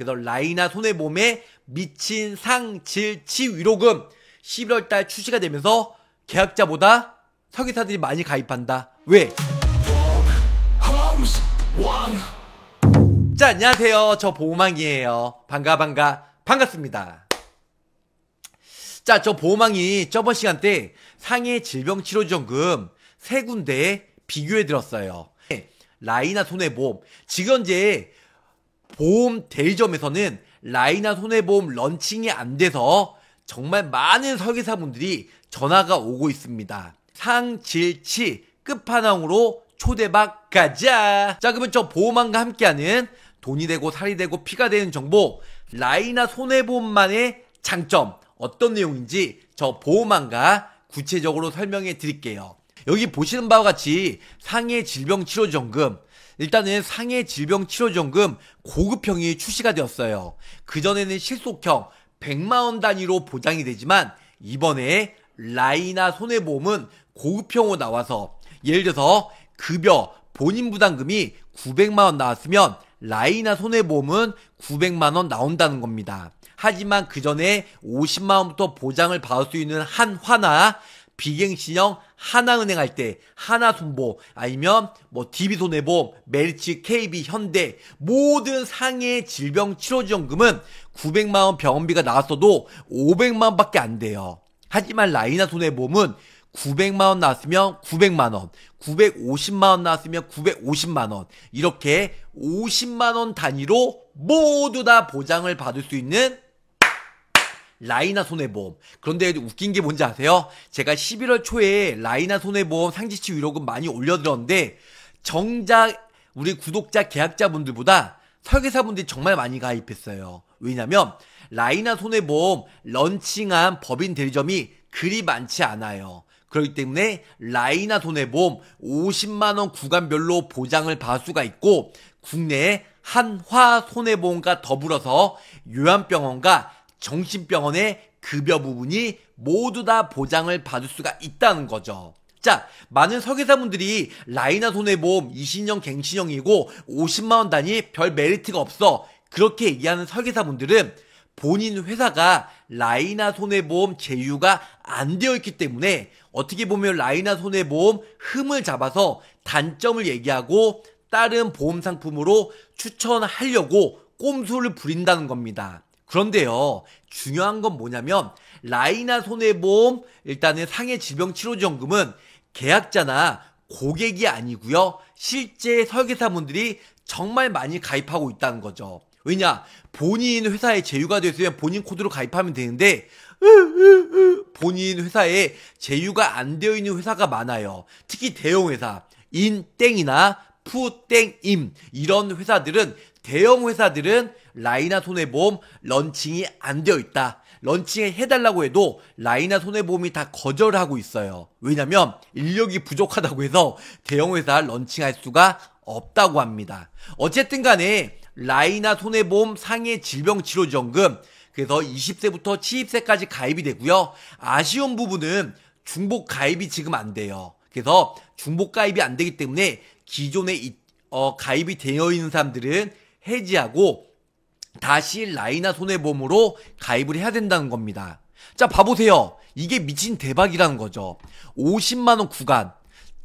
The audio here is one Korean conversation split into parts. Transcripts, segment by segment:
그래서 라이나 손해보험에 미친 상질치위로금 11월달 출시가 되면서 계약자보다 설계사들이 많이 가입한다. 왜? 자, 안녕하세요. 저 보호망이에요. 반갑습니다. 자, 저 보호망이 저번 시간 때 상해질병치료지원금 세 군데 비교해드렸어요. 라이나 손해보험, 지금 현재 보험 대리점에서는 라이나 손해보험 런칭이 안 돼서 정말 많은 설계사분들이 전화가 오고 있습니다. 상질치 끝판왕으로 초대박 가자. 자, 그러면 저 보호망과 함께하는 돈이 되고 살이 되고 피가 되는 정보, 라이나 손해보험만의 장점 어떤 내용인지 저 보호망과 구체적으로 설명해 드릴게요. 여기 보시는 바와 같이 상해질병치료지원금, 일단은 상해질병치료지원금 고급형이 출시가 되었어요. 그전에는 실속형 100만원 단위로 보장이 되지만 이번에 라이나 손해보험은 고급형으로 나와서, 예를 들어서 급여 본인 부담금이 900만원 나왔으면 라이나 손해보험은 900만원 나온다는 겁니다. 하지만 그 전에 50만원부터 보장을 받을 수 있는 한화나 비갱신형 하나은행 할 때 하나손보, 아니면 뭐 DB손해보험, 메리츠, KB, 현대 모든 상해질병치료지원금은 900만원 병원비가 나왔어도 500만원밖에 안 돼요. 하지만 라이나 손해보험은 900만원 나왔으면 900만원, 950만원 나왔으면 950만원, 이렇게 50만원 단위로 모두 다 보장을 받을 수 있는 라이나 손해보험. 그런데 웃긴 게 뭔지 아세요? 제가 11월 초에 라이나 손해보험 상질치위로금 많이 올려드렸는데 정작 우리 구독자 계약자분들보다 설계사분들이 정말 많이 가입했어요. 왜냐면 라이나 손해보험 런칭한 법인 대리점이 그리 많지 않아요. 그렇기 때문에 라이나 손해보험 50만원 구간별로 보장을 받을 수가 있고, 국내 한화손해보험과 더불어서 요양병원과 정신병원의 급여 부분이 모두 다 보장을 받을 수가 있다는 거죠. 자, 많은 설계사분들이 라이나 손해보험 20년 갱신형이고 50만원 단위 별 메리트가 없어, 그렇게 얘기하는 설계사분들은 본인 회사가 라이나 손해보험 제휴가 안 되어 있기 때문에 어떻게 보면 라이나 손해보험 흠을 잡아서 단점을 얘기하고 다른 보험 상품으로 추천하려고 꼼수를 부린다는 겁니다. 그런데요, 중요한 건 뭐냐면 라이나 손해보험, 일단은 상해질병치료지원금은 계약자나 고객이 아니고요, 실제 설계사분들이 정말 많이 가입하고 있다는 거죠. 왜냐, 본인 회사에 제휴가 됐으면 본인 코드로 가입하면 되는데 본인 회사에 제휴가 안 되어 있는 회사가 많아요. 특히 대형회사, 인땡이나 푸땡임, 이런 회사들은, 대형 회사들은 라이나 손해보험 런칭이 안 되어 있다, 런칭을 해달라고 해도 라이나 손해보험이 다 거절하고 있어요. 왜냐면 인력이 부족하다고 해서 대형 회사 런칭할 수가 없다고 합니다. 어쨌든 간에 라이나 손해보험 상해질병치료지원금, 그래서 20세부터 70세까지 가입이 되고요. 아쉬운 부분은 중복 가입이 지금 안 돼요. 그래서 중복 가입이 안 되기 때문에 기존에 가입이 되어 있는 사람들은 해지하고 다시 라이나 손해보험으로 가입을 해야 된다는 겁니다. 자, 봐보세요. 이게 미친 대박이라는 거죠. 50만원 구간,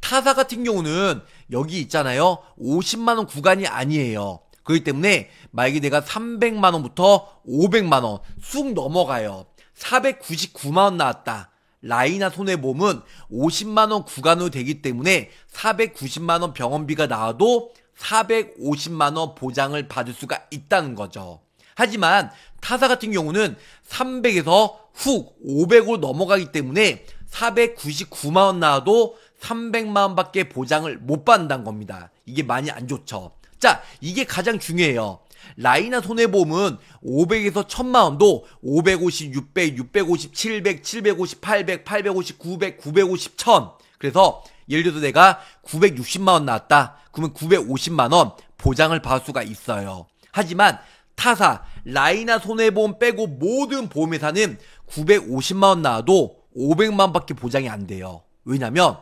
타사 같은 경우는 여기 있잖아요, 50만원 구간이 아니에요. 그렇기 때문에 만약에 내가 300만원부터 500만원 쑥 넘어가요. 499만원 나왔다. 라이나 손해보험은 50만원 구간으로 되기 때문에 490만원 병원비가 나와도 450만원 보장을 받을 수가 있다는 거죠. 하지만 타사 같은 경우는 300에서 훅 500으로 넘어가기 때문에 499만원 나와도 300만원밖에 보장을 못 받는다는 겁니다. 이게 많이 안 좋죠. 자, 이게 가장 중요해요. 라이나 손해보험은 500에서 1000만원도 550, 600, 650, 700, 750, 800, 850, 900, 950, 1000. 그래서 예를 들어서 내가 960만원 나왔다. 그러면 950만원 보장을 받을 수가 있어요. 하지만 타사, 라이나 손해보험 빼고 모든 보험회사는 950만원 나와도 500만원밖에 보장이 안 돼요. 왜냐면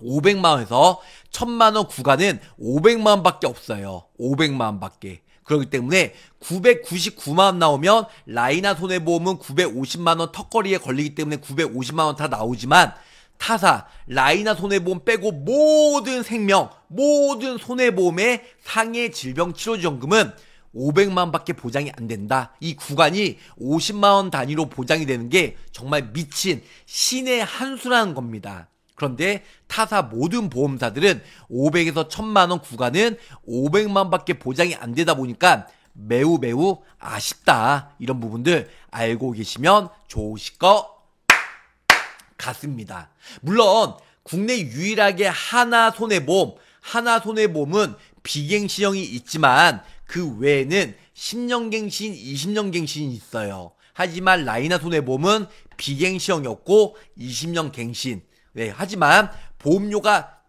500만원에서 1000만원 구간은 500만원밖에 없어요. 500만원밖에. 그렇기 때문에 999만원 나오면 라이나 손해보험은 950만원 턱걸이에 걸리기 때문에 950만원 다 나오지만 타사, 라이나 손해보험 빼고 모든 생명, 모든 손해보험의 상해질병치료지원금은 500만원밖에 보장이 안 된다. 이 구간이 50만원 단위로 보장이 되는 게 정말 미친 신의 한수라는 겁니다. 그런데 타사 모든 보험사들은 500에서 1000만원 구간은 500만원밖에 보장이 안 되다 보니까 매우 매우 아쉽다. 이런 부분들 알고 계시면 좋으실 것 같습니다. 물론 국내 유일하게 하나손해보험, 하나손해보험은 비갱신형이 있지만 그 외에는 10년갱신, 20년갱신이 있어요. 하지만 라이나 손해보험은 비갱신형이었고 20년갱신. 네, 하지만 보험료가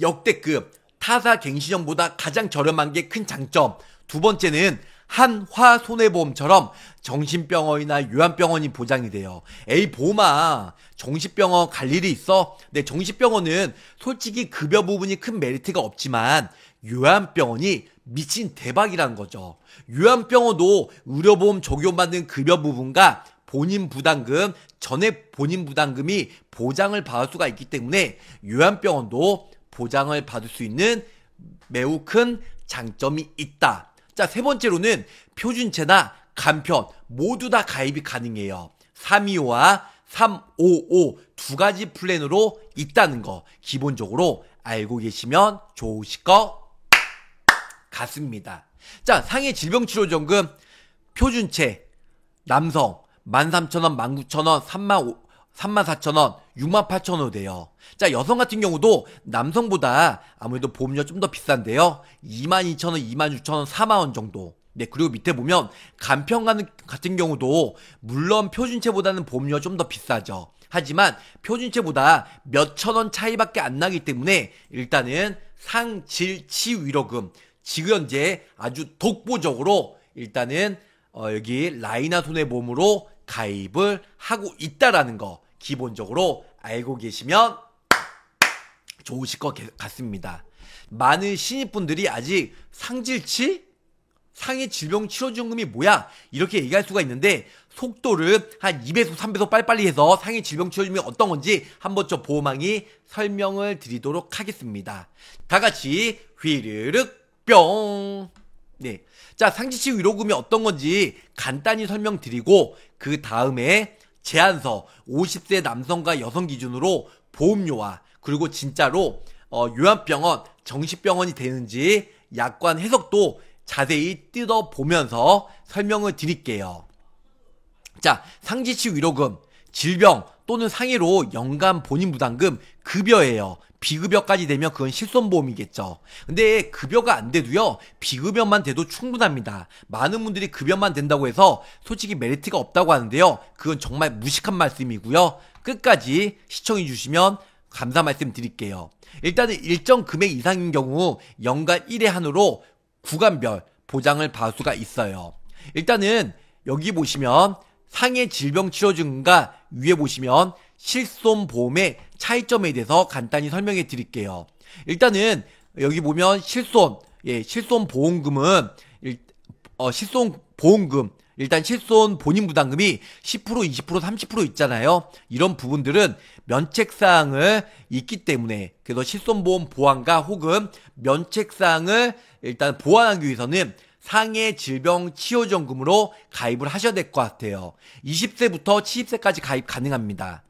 역대급, 타사 갱신형보다 가장 저렴한 게 큰 장점. 두 번째는 한화손해보험처럼 정신병원이나 요양병원이 보장이 돼요. 에이 보험아, 정신병원 갈 일이 있어? 네, 정신병원은 솔직히 급여 부분이 큰 메리트가 없지만 요양병원이 미친 대박이라는 거죠. 요양병원도 의료보험 적용받는 급여 부분과 본인 부담금, 전액 본인 부담금이 보장을 받을 수가 있기 때문에 요양병원도 보장을 받을 수 있는 매우 큰 장점이 있다. 자, 세 번째로는 표준체나 간편 모두 다 가입이 가능해요. 325와 355 두 가지 플랜으로 있다는 거 기본적으로 알고 계시면 좋으실 것 같습니다. 자, 상해질병치료지원금 표준체 남성 13,000원, 19,000원, 34,000원, 68,000원으로 돼요. 자, 여성 같은 경우도 남성보다 아무래도 보험료 좀 더 비싼데요. 22,000원, 26,000원, 4만원 정도. 네, 그리고 밑에 보면 간편 같은 경우도 물론 표준체보다는 보험료가 좀 더 비싸죠. 하지만 표준체보다 몇천원 차이밖에 안 나기 때문에 일단은 상질치위로금 지금 현재 아주 독보적으로 일단은 여기 라이나 손해보험으로 가입을 하고 있다라는 거 기본적으로 알고 계시면 좋으실 것 같습니다. 많은 신입분들이 아직 상질치? 상해질병치료지원금이 뭐야? 이렇게 얘기할 수가 있는데 속도를 한 2배속, 3배속 빨리빨리 해서 상해질병치료지원금이 어떤 건지 한번 저 보호망이 설명을 드리도록 하겠습니다. 다 같이 휘르륵 뿅! 네, 자, 상질치위로금이 어떤 건지 간단히 설명드리고 그 다음에 제안서 50세 남성과 여성 기준으로 보험료와 그리고 진짜로 요양병원, 정신병원이 되는지 약관 해석도 자세히 뜯어보면서 설명을 드릴게요. 자, 상질치위로금, 질병 또는 상해로 연간 본인 부담금 급여예요. 비급여까지 되면 그건 실손보험이겠죠. 근데 급여가 안 돼도요, 비급여만 돼도 충분합니다. 많은 분들이 급여만 된다고 해서 솔직히 메리트가 없다고 하는데요, 그건 정말 무식한 말씀이고요. 끝까지 시청해 주시면 감사 말씀 드릴게요. 일단은 일정 금액 이상인 경우 연간 1회 한으로 구간별 보장을 받을 수가 있어요. 일단은 여기 보시면 상해질병치료지원금과 위에 보시면 실손보험의 차이점에 대해서 간단히 설명해 드릴게요. 일단은 여기 보면 실손, 예, 실손보험금은 실손보험금, 일단 실손 본인 부담금이 10%, 20%, 30% 있잖아요. 이런 부분들은 면책사항을 있기 때문에 그래서 실손보험 보완과 혹은 면책사항을 일단 보완하기 위해서는 상해질병치료지원금으로 가입을 하셔야 될 것 같아요. 20세부터 70세까지 가입 가능합니다.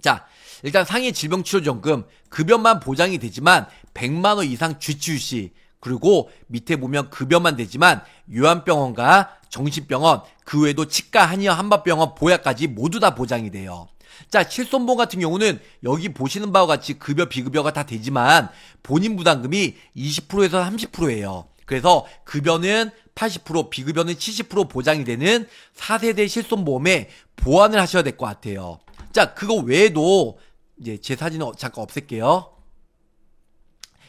자, 일단 상해질병치료지원금 급여만 보장이 되지만 100만원 이상 GCUC, 그리고 밑에 보면 급여만 되지만 요양병원과 정신병원, 그 외에도 치과, 한의원, 한방병원, 보약까지 모두 다 보장이 돼요. 자, 실손보험 같은 경우는 여기 보시는 바와 같이 급여, 비급여가 다 되지만 본인 부담금이 20%에서 30%예요. 그래서 급여는 80%, 비급여는 70% 보장이 되는 4세대 실손보험에 보완을 하셔야 될 것 같아요. 자, 그거 외에도 이제 제 사진은 잠깐 없앨게요.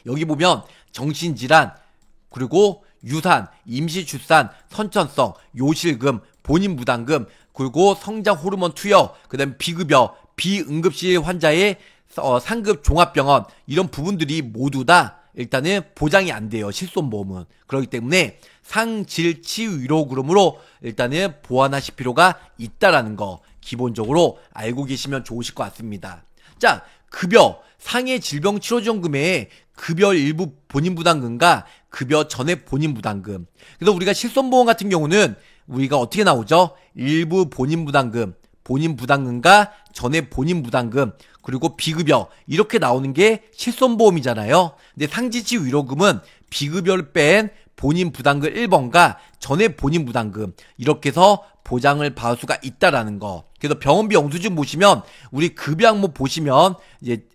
여기 보면 정신질환, 그리고 유산, 임시출산, 선천성, 요실금, 본인 부담금, 그리고 성장 호르몬 투여, 그 다음 비급여, 비응급실 환자의 상급 종합병원, 이런 부분들이 모두 다 일단은 보장이 안 돼요. 실손보험은. 그렇기 때문에 상질치위로금으로 일단은 보완하실 필요가 있다라는 거 기본적으로 알고 계시면 좋으실 것 같습니다. 자, 급여, 상해질병치료지원금의 급여 일부 본인부담금과 급여 전액 본인부담금. 그래서 우리가 실손보험 같은 경우는 우리가 어떻게 나오죠? 일부 본인부담금, 본인부담금과 전액 본인부담금, 그리고 비급여 이렇게 나오는 게 실손보험이잖아요. 근데 상질치위로금은 비급여를 뺀 본인부담금 1번과 전액 본인부담금 이렇게 해서 보장을 받을 수가 있다라는 거. 그래서 병원비 영수증 보시면 우리 급여 항목 보시면 이제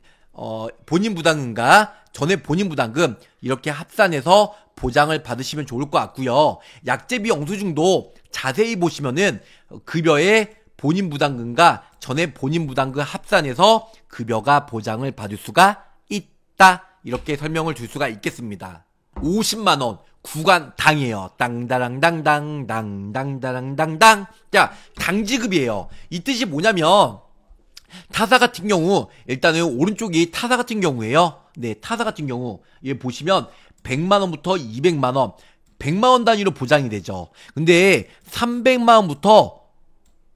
본인부담금과 전액 본인부담금 이렇게 합산해서 보장을 받으시면 좋을 것 같고요. 약제비 영수증도 자세히 보시면은 급여의 본인부담금과 전액 본인부담금 합산해서 급여가 보장을 받을 수가 있다. 이렇게 설명을 줄 수가 있겠습니다. 50만원 구간 당이에요. 땅다랑당당당당다랑당당. 자, 당지급이에요. 이 뜻이 뭐냐면 타사 같은 경우 일단은 오른쪽이 타사 같은 경우에요. 네, 타사 같은 경우 여기 보시면 100만원부터 200만원 100만원 단위로 보장이 되죠. 근데 300만원부터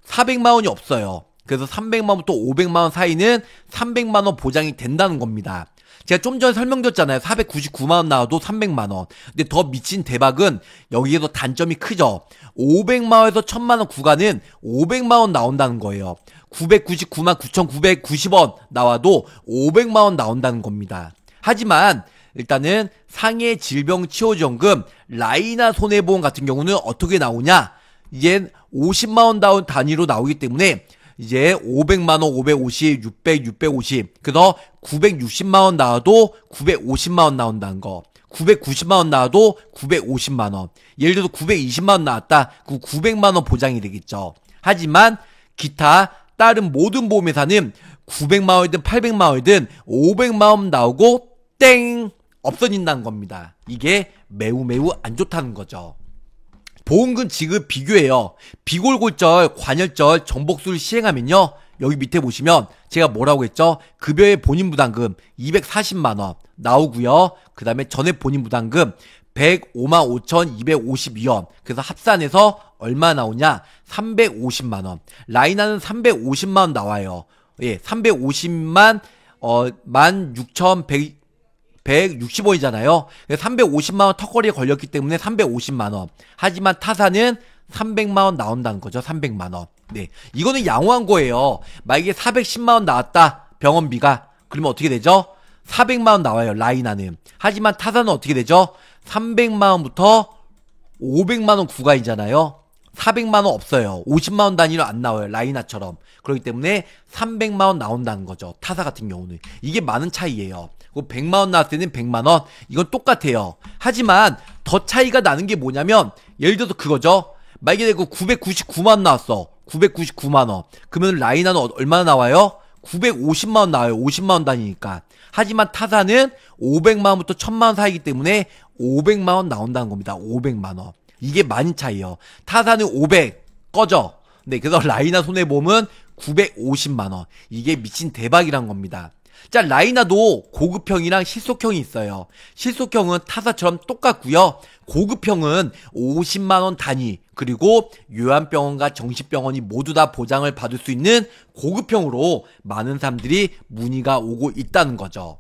400만원이 없어요. 그래서 300만원부터 500만원 사이는 300만원 보장이 된다는 겁니다. 제가 좀 전에 설명드렸잖아요. 499만원 나와도 300만원. 근데 더 미친 대박은 여기에서 단점이 크죠. 500만원에서 1000만원 구간은 500만원 나온다는 거예요. 999만 9990원 나와도 500만원 나온다는 겁니다. 하지만 일단은 상해질병치료지원금 라이나 손해보험 같은 경우는 어떻게 나오냐. 이젠 50만원 다운 단위로 나오기 때문에 이제 500만원, 550, 600, 650 그래서 960만원 나와도 950만원 나온다는 거. 990만원 나와도 950만원. 예를 들어서 920만원 나왔다. 그 900만원 보장이 되겠죠. 하지만 기타 다른 모든 보험회사는 900만원이든 800만원이든 500만원 나오고 땡! 없어진다는 겁니다. 이게 매우 매우 안 좋다는 거죠. 보험금 지급 비교예요. 비골골절, 관절절, 정복수를 시행하면요. 여기 밑에 보시면 제가 뭐라고 했죠? 급여의 본인부담금 240만원 나오고요. 그 다음에 전액 본인부담금 105만 5,252원. 그래서 합산해서 얼마 나오냐? 350만원. 라이나는 350만원 나와요. 예, 350만 16,100 160원이잖아요. 350만원 턱걸이에 걸렸기 때문에 350만원. 하지만 타사는 300만원 나온다는 거죠. 300만원. 네, 이거는 양호한 거예요. 만약에 410만원 나왔다. 병원비가. 그러면 어떻게 되죠? 400만원 나와요. 라이나는. 하지만 타사는 어떻게 되죠? 300만원부터 500만원 구간이잖아요. 400만원 없어요. 50만원 단위로 안 나와요. 라이나처럼. 그렇기 때문에 300만원 나온다는 거죠. 타사 같은 경우는. 이게 많은 차이예요. 100만원 나왔을 때는 100만원. 이건 똑같아요. 하지만 더 차이가 나는 게 뭐냐면 예를 들어서 그거죠. 만약에 999만원 나왔어. 999만원. 그러면 라이나는 얼마나 나와요? 950만원 나와요. 50만원 단위니까. 하지만 타사는 500만원부터 1000만원 사이기 때문에 500만원 나온다는 겁니다. 500만원. 이게 많이 차이에요. 타사는 500 꺼져. 네, 그래서 라이나 손해보험은 950만원. 이게 미친 대박이란 겁니다. 자, 라이나도 고급형이랑 실속형이 있어요. 실속형은 타사처럼 똑같고요. 고급형은 50만원 단위 그리고 요양병원과 정신병원이 모두 다 보장을 받을 수 있는 고급형으로 많은 사람들이 문의가 오고 있다는 거죠.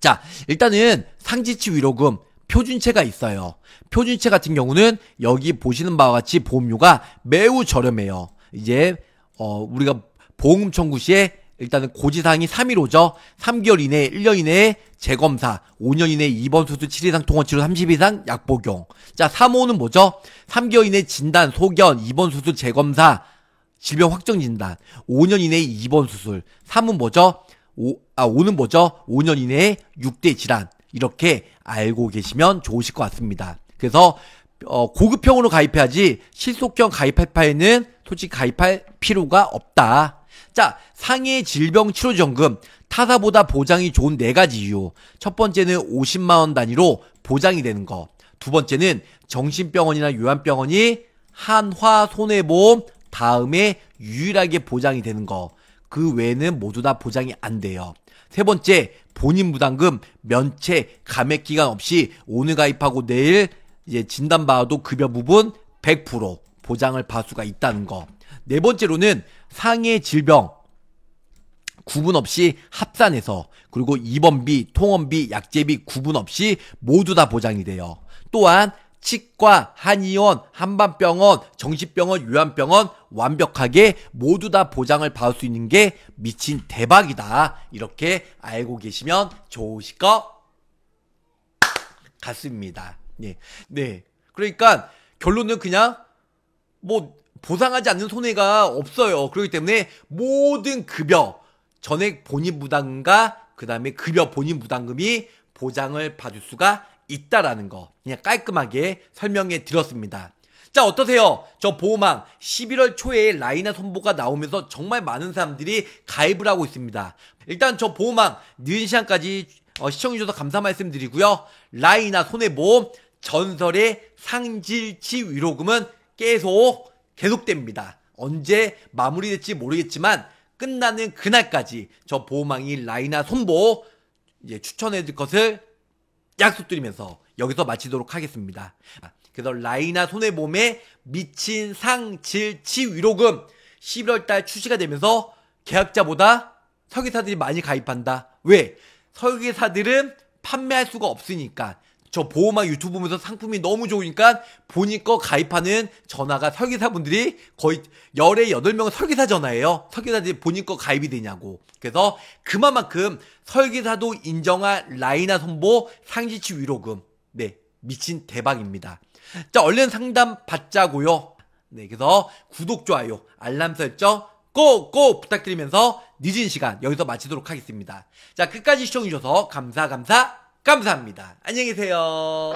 자, 일단은 상질치위로금 표준체가 있어요. 표준체 같은 경우는 여기 보시는 바와 같이 보험료가 매우 저렴해요. 이제 우리가 보험금 청구 시에 일단은 고지사항이 3.15죠. 3개월 이내에 1년 이내에 재검사, 5년 이내에 입원 수술, 7 이상 통원치료, 30 이상 약복용. 자, 3.5는 뭐죠? 3개월 이내에 진단, 소견, 입원 수술, 재검사, 질병 확정 진단, 5년 이내에 입원 수술. 3은 뭐죠? 5는 뭐죠? 5년 이내에 6대 질환. 이렇게 알고 계시면 좋으실 것 같습니다. 그래서 고급형으로 가입해야지 실속형 가입할 바에는 솔직히 가입할 필요가 없다. 자, 상해질병치료지원금 타사보다 보장이 좋은 4가지 이유. 첫 번째는 50만원 단위로 보장이 되는 거. 두 번째는 정신병원이나 요양병원이 한화손해보험 다음에 유일하게 보장이 되는 거. 그 외에는 모두 다 보장이 안 돼요. 세 번째, 본인 부담금 면책 감액 기간 없이 오늘 가입하고 내일 이제 진단 받아도 급여 부분 100% 보장을 받을 수가 있다는 거. 네 번째로는 상해 질병 구분 없이 합산해서, 그리고 입원비, 통원비, 약제비 구분 없이 모두 다 보장이 돼요. 또한 치과, 한의원, 한방병원, 정신병원, 요양병원 완벽하게 모두 다 보장을 받을 수 있는 게 미친 대박이다. 이렇게 알고 계시면 좋으실 것 같습니다. 네. 그러니까 결론은 그냥 뭐 보상하지 않는 손해가 없어요. 그렇기 때문에 모든 급여, 전액 본인 부담금과 그 다음에 급여 본인 부담금이 보장을 받을 수가 있다라는 거 그냥 깔끔하게 설명해 드렸습니다. 자, 어떠세요? 저 보호망 11월 초에 라이나 선보가 나오면서 정말 많은 사람들이 가입을 하고 있습니다. 일단 저 보호망 늦은 시간까지 시청해주셔서 감사 말씀드리고요. 라이나 손해보험 전설의 상질치위로금은 계속됩니다. 언제 마무리될지 모르겠지만 끝나는 그날까지 저 보호망이 라이나 손보 이제 추천해드릴 것을 약속드리면서 여기서 마치도록 하겠습니다. 그래서 라이나 손해보험의 미친 상질치위로금 11월달 출시가 되면서 계약자보다 설계사들이 많이 가입한다. 왜? 설계사들은 판매할 수가 없으니까. 저 보호망 유튜브 보면서 상품이 너무 좋으니까 본인 거 가입하는 전화가 설계사분들이 거의 18명은 설계사 전화예요. 설계사들이 본인 거 가입이 되냐고. 그래서 그만큼 설계사도 인정한 라이나 손보 상질치위로금. 네, 미친 대박입니다. 자, 얼른 상담 받자고요. 네, 그래서 구독, 좋아요, 알람 설정 꼭꼭 부탁드리면서 늦은 시간 여기서 마치도록 하겠습니다. 자, 끝까지 시청해주셔서 감사합니다. 안녕히 계세요.